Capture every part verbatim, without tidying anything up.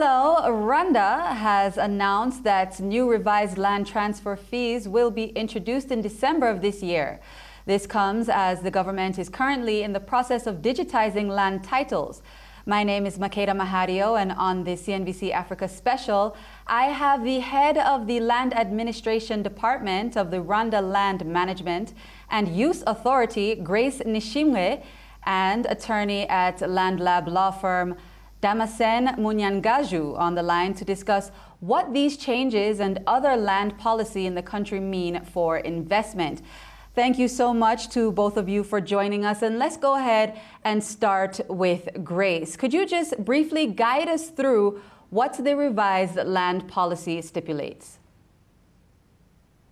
Hello, Rwanda has announced that new revised land transfer fees will be introduced in December of this year. This comes as the government is currently in the process of digitizing land titles. My name is Makeda Mahario, and on the C N B C Africa special, I have the head of the Land Administration Department of the Rwanda Land Management and Use Authority, Grace Nishimwe, and attorney at LandLab Law Firm, Damascene Munyangaju, on the line to discuss what these changes and other land policy in the country mean for investment. Thank you so much to both of you for joining us, and let's go ahead and start with Grace. Could you just briefly guide us through what the revised land policy stipulates?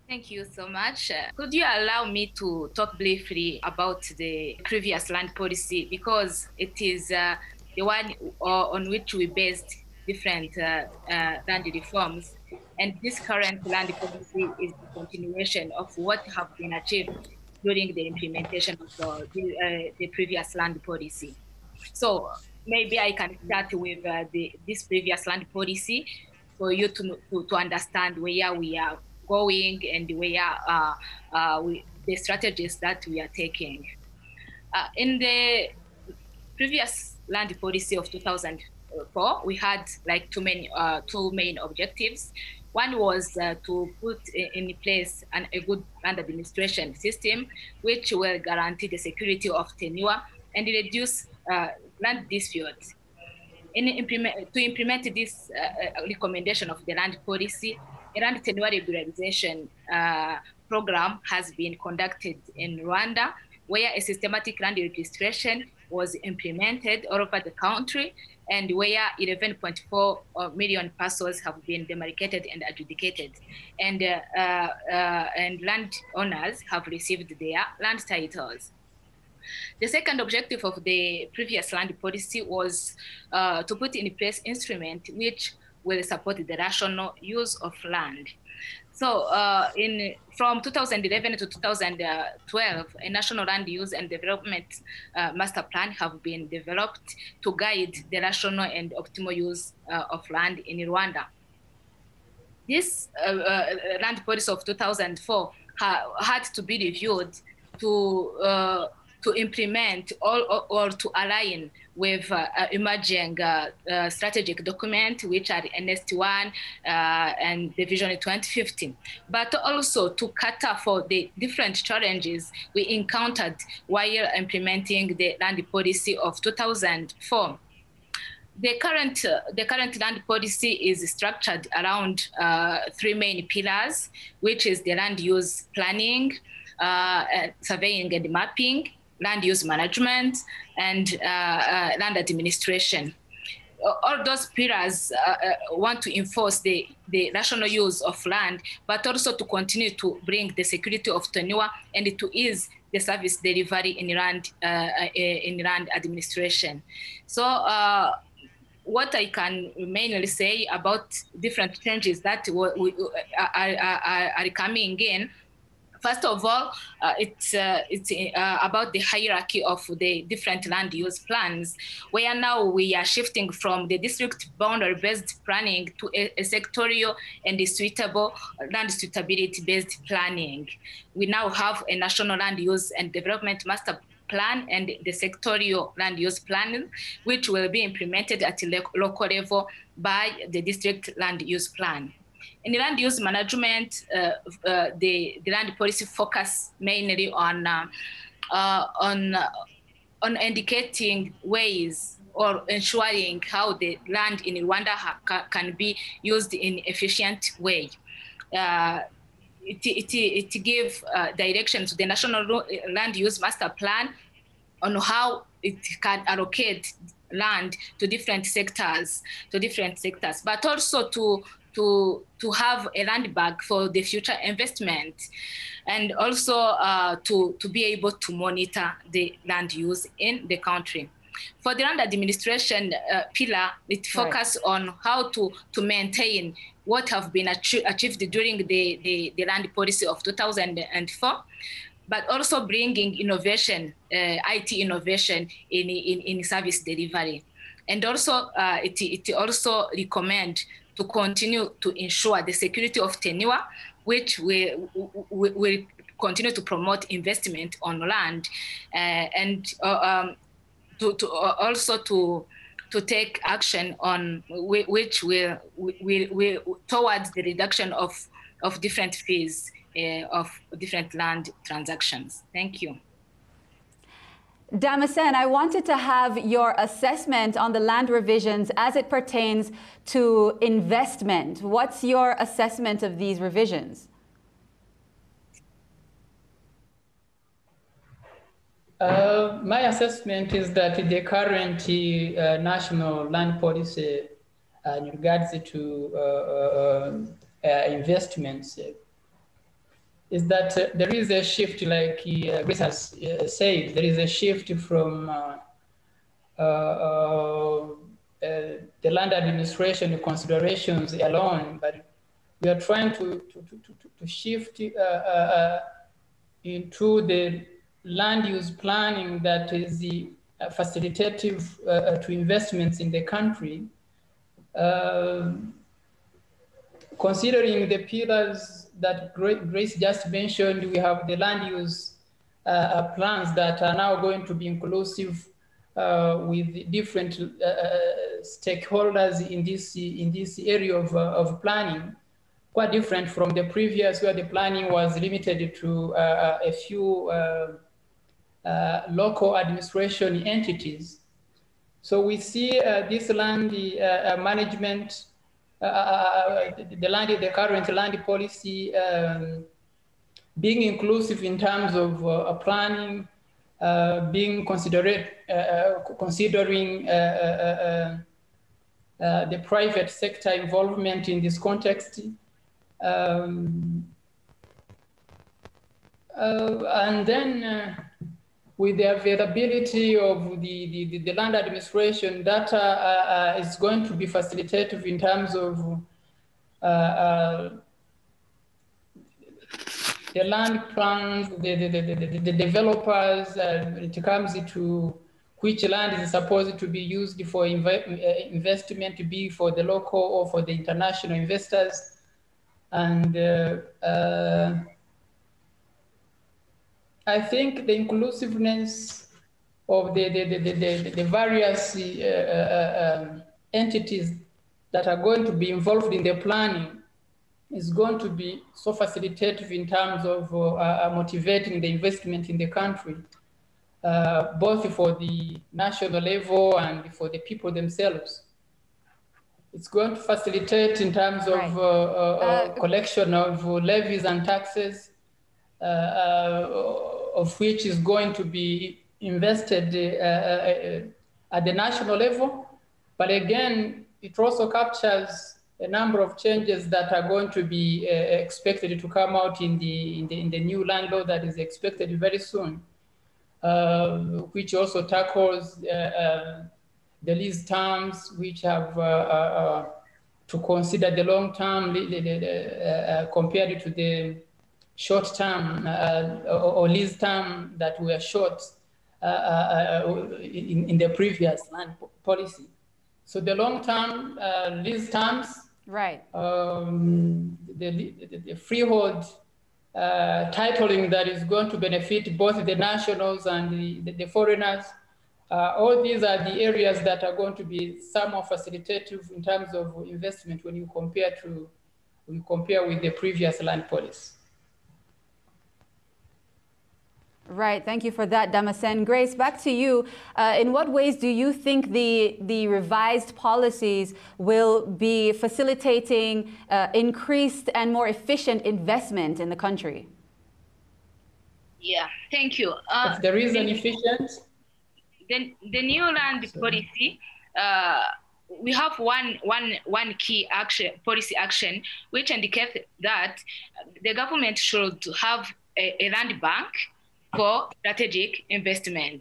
Thank you so much. Could you allow me to talk briefly about the previous land policy, because it is uh, the one on which we based different uh, uh, land reforms. And this current land policy is the continuation of what have been achieved during the implementation of the, the, uh, the previous land policy. So maybe I can start with uh, the, this previous land policy for you to, to, to understand where we are going and where uh, uh, we, the strategies that we are taking. Uh, in the previous land policy of two thousand four, we had like two main, uh, two main objectives. One was uh, to put in place an, a good land administration system, which will guarantee the security of tenure and reduce uh, land disputes. In implement, to implement this uh, recommendation of the land policy, a land tenure regularization uh, program has been conducted in Rwanda, where a systematic land registration was implemented all over the country, and where eleven point four million parcels have been demarcated and adjudicated, and uh, uh, and land owners have received their land titles. The second objective of the previous land policy was uh, to put in place instruments which will support the rational use of land. So uh, in, from two thousand eleven to two thousand twelve, a national land use and development uh, master plan have been developed to guide the rational and optimal use uh, of land in Rwanda. This uh, uh, land policy of two thousand four ha had to be reviewed to, uh, to implement all, or, or to align with uh, emerging uh, uh, strategic documents, which are N S T one uh, and the Vision twenty fifteen, but also to cater for the different challenges we encountered while implementing the land policy of two thousand four. The current, uh, the current land policy is structured around uh, three main pillars, which is the land use planning, uh, surveying and mapping, land use management, and uh, uh, land administration. All those pillars uh, uh, want to enforce the, the rational use of land, but also to continue to bring the security of tenure and to ease the service delivery in land, uh, in land administration. So uh, what I can mainly say about different changes that we are, are, are coming in. First of all, uh, it's, uh, it's uh, about the hierarchy of the different land use plans, where now we are shifting from the district boundary-based planning to a, a sectorial and a suitable land suitability-based planning. We now have a national land use and development master plan and the sectorial land use plan, which will be implemented at a local level by the district land use plan. In the land use management, uh, uh, the, the land policy focus mainly on, uh, uh, on, uh, on indicating ways or ensuring how the land in Rwanda ha can be used in efficient way. Uh, it, it, it gives uh, direction to the National Land Use Master Plan on how it can allocate land to different sectors, to different sectors, but also to To, to have a land bank for the future investment, and also uh, to, to be able to monitor the land use in the country. For the land administration uh, pillar, it focuses right. on how to, to maintain what have been ach achieved during the, the, the land policy of two thousand four, but also bringing innovation, uh, I T innovation in, in, in service delivery. And also, uh, it, it also recommends to continue to ensure the security of tenure, which will we, we continue to promote investment on land, uh, and uh, um, to, to also to to take action on which will will will towards the reduction of of different fees uh, of different land transactions. Thank you. Damascene, I wanted to have your assessment on the land revisions as it pertains to investment. What's your assessment of these revisions? Uh, my assessment is that the current uh, national land policy uh, in regards to uh, uh, uh, investments uh, is that uh, there is a shift, like uh, Grace has uh, said, there is a shift from uh, uh, uh, the land administration considerations alone, but we are trying to, to, to, to shift uh, uh, into the land use planning that is the facilitative uh, to investments in the country, uh, considering the pillars that Grace just mentioned. We have the land use uh, plans that are now going to be inclusive uh, with different uh, stakeholders in this in this area of, uh, of planning, quite different from the previous, where the planning was limited to uh, a few uh, uh, local administration entities. So we see uh, this land uh, management, Uh, the land, the current land policy, um, being inclusive in terms of uh, planning, uh, being considerate, uh, considering uh, uh, uh, uh, the private sector involvement in this context, um, uh, and then uh, with the availability of the, the, the land administration data uh, uh, is going to be facilitative in terms of uh, uh, the land plans, the, the, the, the developers, uh, it comes to which land is supposed to be used for inv investment, to be for the local or for the international investors. And uh, uh, I think the inclusiveness of the, the, the, the, the various uh, uh, um, entities that are going to be involved in the planning is going to be so facilitative in terms of uh, uh, motivating the investment in the country, uh, both for the national level and for the people themselves. It's going to facilitate in terms of right. uh, uh, uh, collection of levies and taxes, Uh, uh, of which is going to be invested uh, uh, uh, at the national level. But again, it also captures a number of changes that are going to be uh, expected to come out in the, in the, in the new land law that is expected very soon, uh, which also tackles uh, uh, the lease terms, which have uh, uh, to consider the long term uh, compared to the short term uh, or, or lease term that were short uh, uh, in, in the previous land policy. So the long term uh, lease terms, right? Um, the, the, the freehold uh, titling that is going to benefit both the nationals and the, the, the foreigners. Uh, all these are the areas that are going to be somewhat facilitative in terms of investment when you compare to when you compare with the previous land policy. Right. Thank you for that, Damascene. Grace, back to you. Uh, in what ways do you think the, the revised policies will be facilitating uh, increased and more efficient investment in the country? Yeah, thank you. Uh, if there is an efficient... The, the new land policy, uh, we have one, one, one key action, policy action, which indicates that the government should have a, a land bank for strategic investment.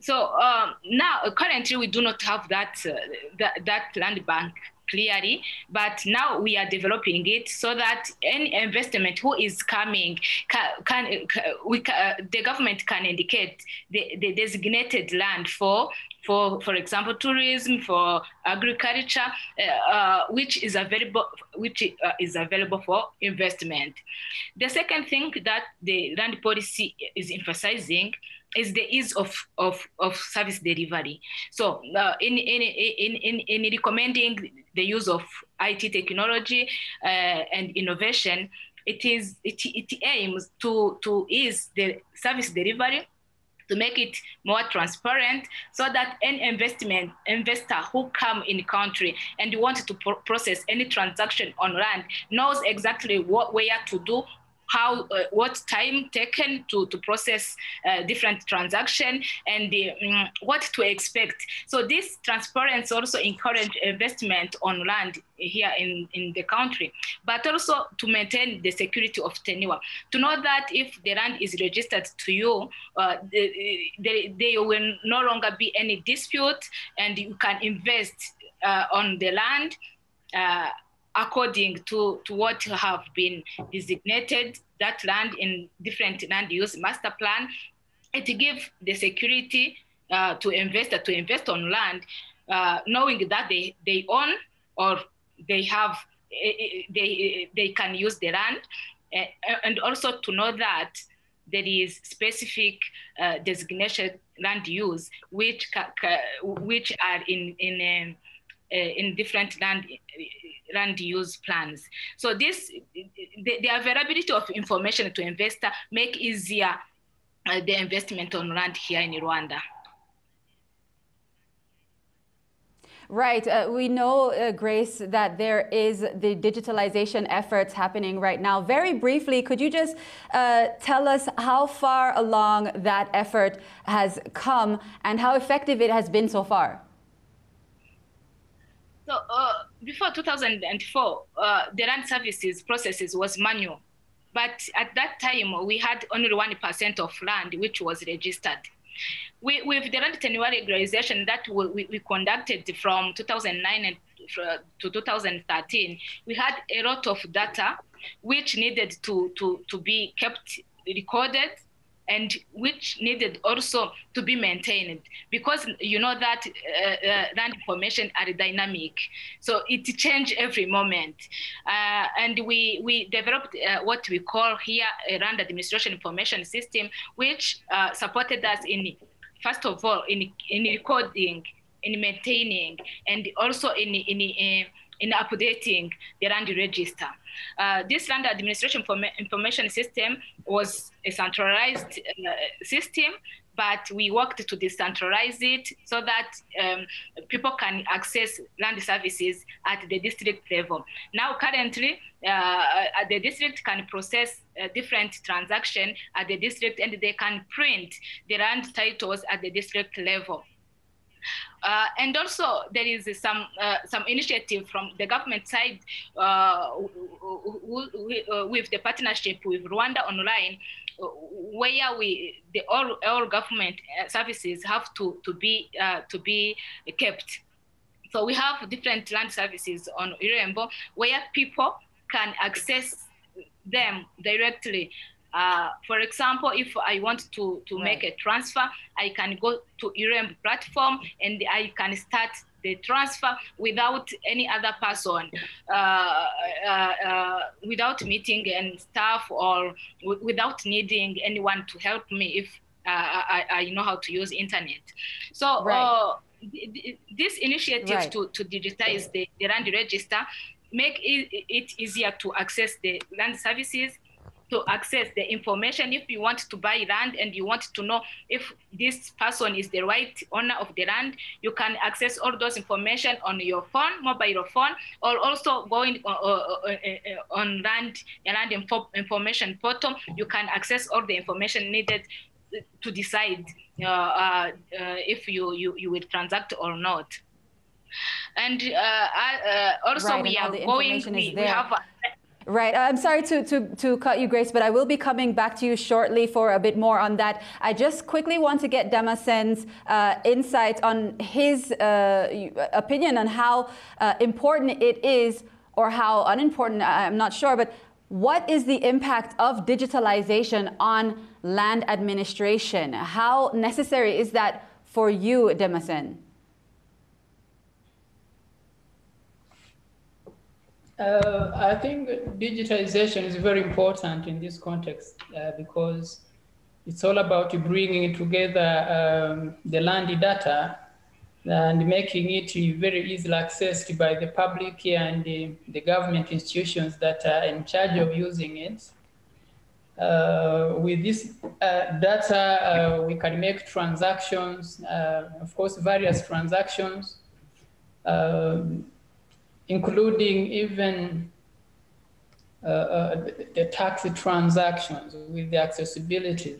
So um, now, currently, we do not have that, uh, that, that land bank clearly, but now we are developing it so that any investment who is coming, can, can, we can, uh, the government can indicate the, the designated land for, for, for example, tourism, for agriculture, uh, uh, which is available, which uh, is available for investment. The second thing that the land policy is emphasizing is the ease of, of, of service delivery. So uh, in, in, in, in, in recommending the use of I T technology uh, and innovation, it, is, it, it aims to, to ease the service delivery, to make it more transparent so that any investment investor who come in the country and wants to pro process any transaction on land knows exactly what where to do, how, uh, what time taken to, to process uh, different transaction, and the, um, what to expect. So this transparency also encourage investment on land here in, in the country, but also to maintain the security of tenure. To know that if the land is registered to you, uh, there will no longer be any dispute, and you can invest uh, on the land uh, according to, to what have been designated, that land in different land use master plan. It gives the security uh, to investor to invest on land, uh, knowing that they, they own or they have, they, they can use the land, and also to know that there is specific uh, designation land use, which, which are in, in um, in different land, land use plans. So this, the, the availability of information to investor make easier uh, the investment on land here in Rwanda. Right. Uh, we know, uh, Grace, that there is the digitalization efforts happening right now. Very briefly, could you just uh, tell us how far along that effort has come and how effective it has been so far? So uh, before two thousand four, uh, the land services processes was manual, but at that time we had only one percent of land which was registered. We, with the land tenure regularization that we, we conducted from two thousand nine to two thousand thirteen, we had a lot of data which needed to, to, to be kept recorded, and which needed also to be maintained, because you know that uh, uh, land information are dynamic. So it changes every moment. Uh, and we, we developed uh, what we call here a land administration information system, which uh, supported us in, first of all, in, in recording, in maintaining, and also in, in, in in updating the land register. Uh, this land administration information system was a centralized uh, system, but we worked to decentralize it so that um, people can access land services at the district level. Now, currently, uh, the district can process uh, different transactions at the district, and they can print the land titles at the district level. Uh, and also, there is some uh, some initiative from the government side uh, with the partnership with Rwanda Online, where we the all all government services have to to be uh, to be kept. So we have different land services on Irembo where people can access them directly. Uh, for example, if I want to, to right. make a transfer, I can go to Irembo platform and I can start the transfer without any other person, uh, uh, uh, without meeting and staff, or without needing anyone to help me if uh, I, I know how to use internet. So right. uh, th this initiative right. to, to digitize the, the land register make it, it easier to access the land services, to access the information if you want to buy land and you want to know if this person is the right owner of the land. You can access all those information on your phone, mobile phone, or also going on land, land information portal. You can access all the information needed to decide uh, uh, if you, you, you will transact or not. And uh, uh, also right, we are going, we, we have a, Right. I'm sorry to, to, to cut you, Grace, but I will be coming back to you shortly for a bit more on that. I just quickly want to get Damascene's uh, insight on his uh, opinion on how uh, important it is, or how unimportant, I'm not sure, but what is the impact of digitalization on land administration? How necessary is that for you, Damascene? Uh, I think digitization is very important in this context uh, because it's all about bringing together um, the land data and making it very easily accessed by the public and the, the government institutions that are in charge of using it. Uh, with this uh, data, uh, we can make transactions, uh, of course, various transactions. Um, including even uh, uh, the, the tax transactions with the accessibility.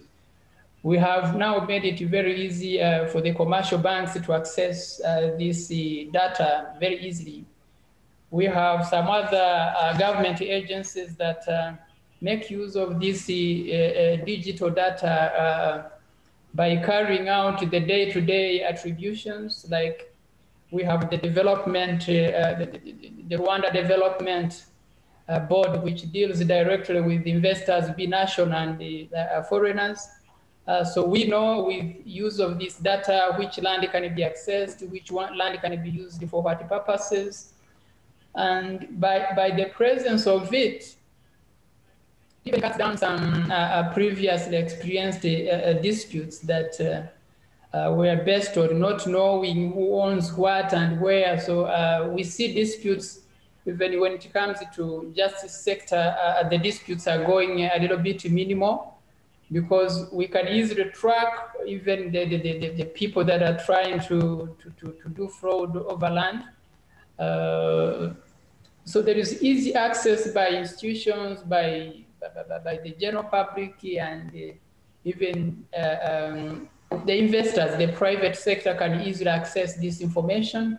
We have now made it very easy uh, for the commercial banks to access uh, this uh, data very easily. We have some other uh, government agencies that uh, make use of this uh, uh, digital data uh, by carrying out the day-to-day attributions, like we have the development, uh, the, the Rwanda Development uh, Board, which deals directly with investors, be national and the, uh, foreigners. Uh, so we know with use of this data, which land can be accessed, which one land can be used for what purposes. And by, by the presence of it, it cuts down some uh, previously experienced uh, disputes that uh, Uh, we are based on not knowing who owns what and where. So uh, we see disputes, even when it comes to justice sector, uh, the disputes are going a little bit minimal because we can easily track even the, the, the, the people that are trying to, to, to, to do fraud over land. Uh, so there is easy access by institutions, by, by, by the general public, and uh, even uh, um, the investors, the private sector can easily access this information.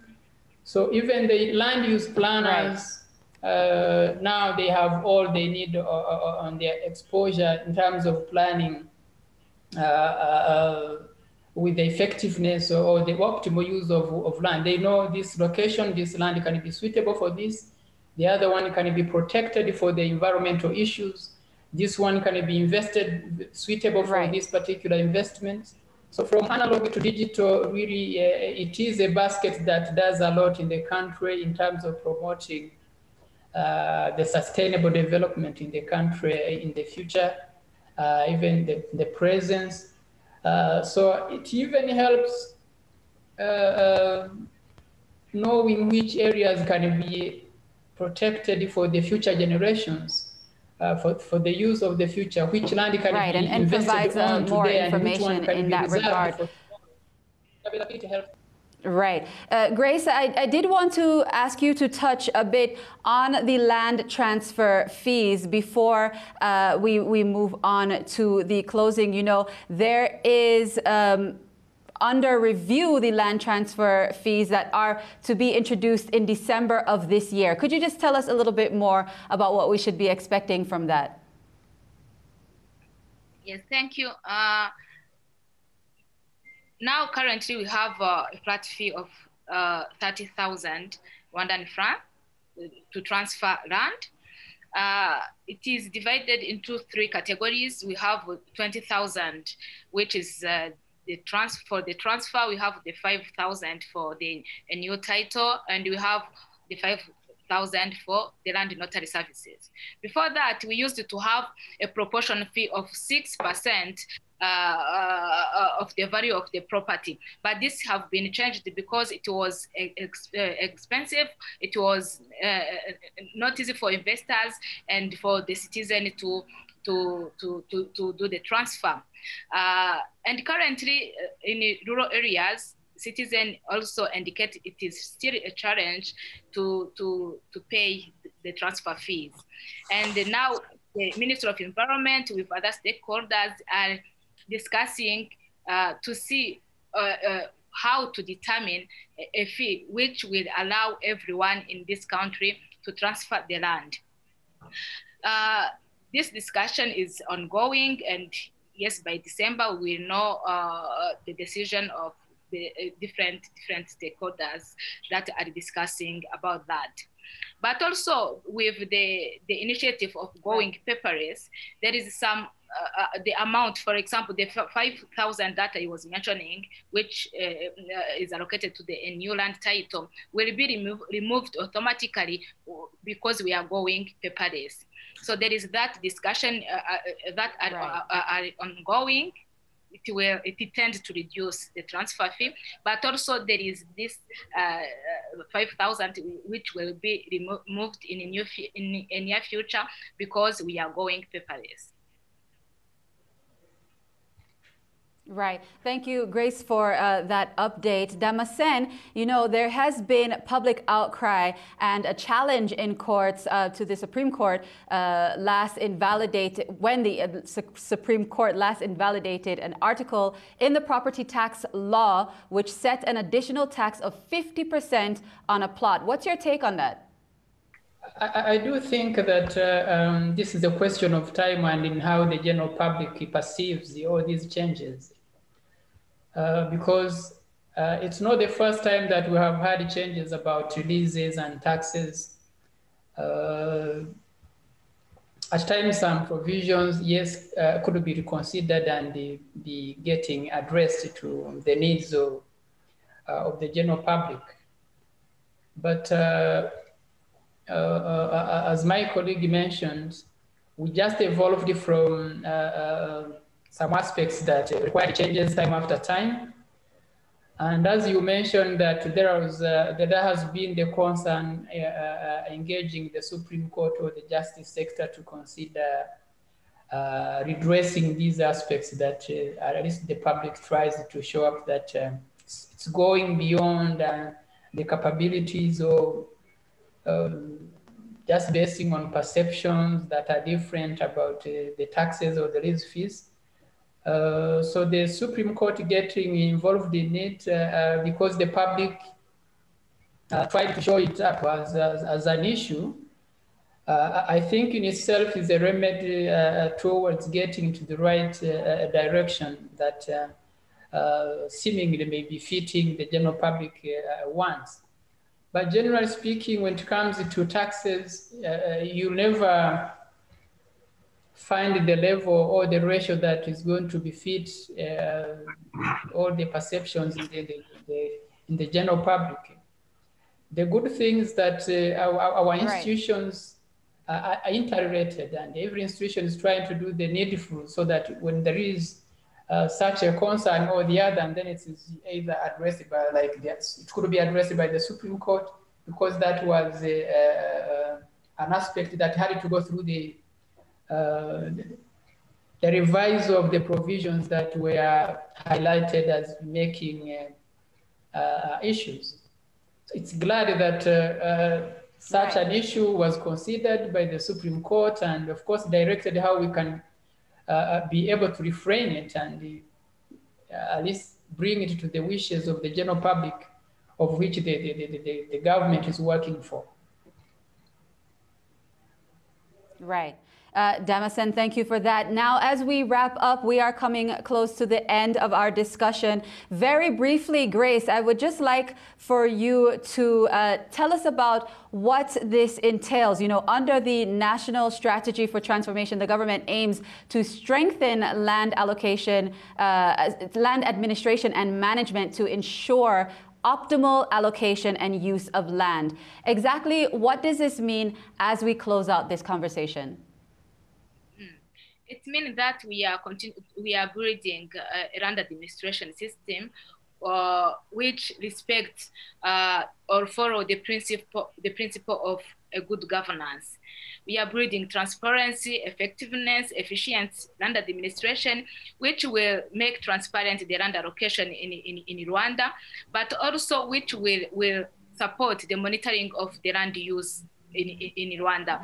So even the land use planners, right. uh, now they have all they need on their exposure in terms of planning uh, uh, with the effectiveness or the optimal use of, of land. They know this location, this land can be suitable for this. The other one can be protected for the environmental issues. This one can be invested suitable for right. this particular investment. So from analog to digital, really, uh, it is a basket that does a lot in the country in terms of promoting uh, the sustainable development in the country in the future, uh, even the, the presence. Uh, so it even helps uh, uh, knowing which areas can be protected for the future generations. Uh, for, for the use of the future, which land can right, be and, and invested on more today information and which one can in be that regard. For availability help. Right. Uh, Grace, I, I did want to ask you to touch a bit on the land transfer fees before uh, we, we move on to the closing. You know, there is um, under review the land transfer fees that are to be introduced in December of this year. Could you just tell us a little bit more about what we should be expecting from that? Yes, thank you. Uh, now, currently, we have uh, a flat fee of uh, thirty thousand Rwandan francs to transfer land. Uh, it is divided into three categories. We have twenty thousand, which is uh, The trans for the transfer, we have the five thousand for the a new title, and we have the five thousand for the land notary services. Before that, we used to have a proportion fee of six percent uh, uh, of the value of the property. But this have been changed because it was ex expensive, it was uh, not easy for investors and for the citizen to To, to, to do the transfer. Uh, and currently uh, in rural areas, citizens also indicate it is still a challenge to, to, to pay the transfer fees. And now the Ministry of Environment with other stakeholders are discussing uh, to see uh, uh, how to determine a fee which will allow everyone in this country to transfer the land. uh, this discussion is ongoing, and yes, by December we will know uh, the decision of the different different stakeholders that are discussing about that. But also with the the initiative of going paperless, there is some uh, the amount, for example, the five thousand that I was mentioning, which uh, is allocated to the new land title, will be remove, removed automatically because we are going paperless. So there is that discussion uh, uh, that are, right. are, are, are ongoing. It will, it tends to reduce the transfer fee, but also there is this uh, five thousand which will be removed in a new in a near future because we are going paperless. Right. Thank you, Grace, for uh, that update. Damascene, you know, there has been public outcry and a challenge in courts uh, to the Supreme Court uh, last invalidated, when the uh, Su Supreme Court last invalidated an article in the property tax law, which set an additional tax of fifty percent on a plot. What's your take on that? I, I do think that uh, um, this is a question of time and in how the general public perceives all these changes. Uh, because uh, it's not the first time that we have had changes about releases and taxes. Uh, at times, some provisions, yes, uh, could be reconsidered and be, be getting addressed to the needs of, uh, of the general public. But uh, Uh, uh, as my colleague mentioned, we just evolved from uh, uh, some aspects that require changes time after time. And as you mentioned, that there, was, uh, that there has been the concern uh, uh, engaging the Supreme Court or the justice sector to consider uh, redressing these aspects that uh, at least the public tries to show up that uh, it's going beyond uh, the capabilities of Um, just basing on perceptions that are different about uh, the taxes or the lease fees. Uh, so the Supreme Court getting involved in it uh, because the public uh, tried to show it up as, as, as an issue. Uh, I think in itself is a remedy uh, towards getting to the right uh, direction that uh, uh, seemingly may be fitting the general public uh, wants. But generally speaking, when it comes to taxes, uh, you never find the level or the ratio that is going to befit uh, all the perceptions in the, the, the, in the general public. The good thing is that uh, our, our institutions right. are interrelated, and every institution is trying to do the needful so that when there is Uh, such a concern or the other, and then it is either addressed by, like, yes, it could be addressed by the Supreme Court, because that was a, uh, an aspect that had to go through the, uh, the revise of the provisions that were highlighted as making uh, uh, issues. So it's glad that uh, uh, such an issue was considered by the Supreme Court and, of course, directed how we can Uh, be able to refrain it and uh, at least bring it to the wishes of the general public, of which the, the, the, the, the government is working for. Right. Uh, Damascene, thank you for that. Now, as we wrap up, we are coming close to the end of our discussion. Very briefly, Grace, I would just like for you to uh, tell us about what this entails. You know, under the National Strategy for Transformation, the government aims to strengthen land allocation, uh, land administration and management to ensure optimal allocation and use of land. Exactly what does this mean as we close out this conversation? It means that we are continu we are building uh, a land administration system uh, which respects uh, or follow the principle the principle of a good governance. We are building transparency, effectiveness, efficient land administration, which will make transparent the land allocation in, in, in Rwanda, but also which will, will support the monitoring of the land use In, in Rwanda.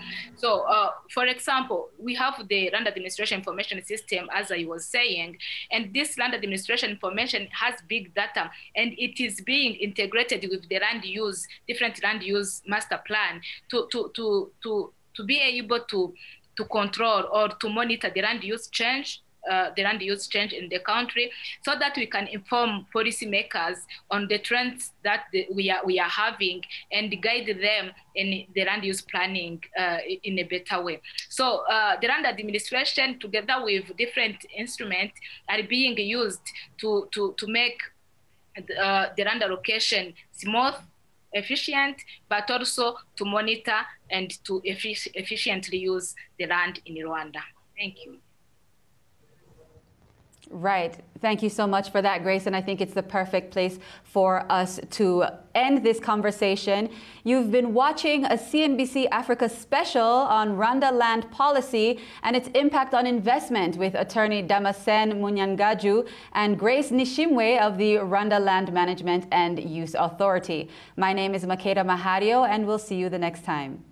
So, uh, for example, we have the land administration information system, as I was saying, and this land administration information has big data, and it is being integrated with the land use, different land use master plan to, to, to, to to be able to, to control or to monitor the land use change, uh, the land use change in the country, so that we can inform policymakers on the trends that the, we, are, we are having and guide them in the land use planning uh, in a better way. So uh, the land administration, together with different instruments, are being used to, to, to make uh, the land allocation smooth, efficient, but also to monitor and to effic- efficiently use the land in Rwanda. Thank you. Right. Thank you so much for that, Grace. And I think it's the perfect place for us to end this conversation. You've been watching a C N B C Africa special on Rwanda land policy and its impact on investment with attorney Damascene Munyangaju and Grace Nishimwe of the Rwanda Land Management and Use Authority. My name is Makeda Mahario, and we'll see you the next time.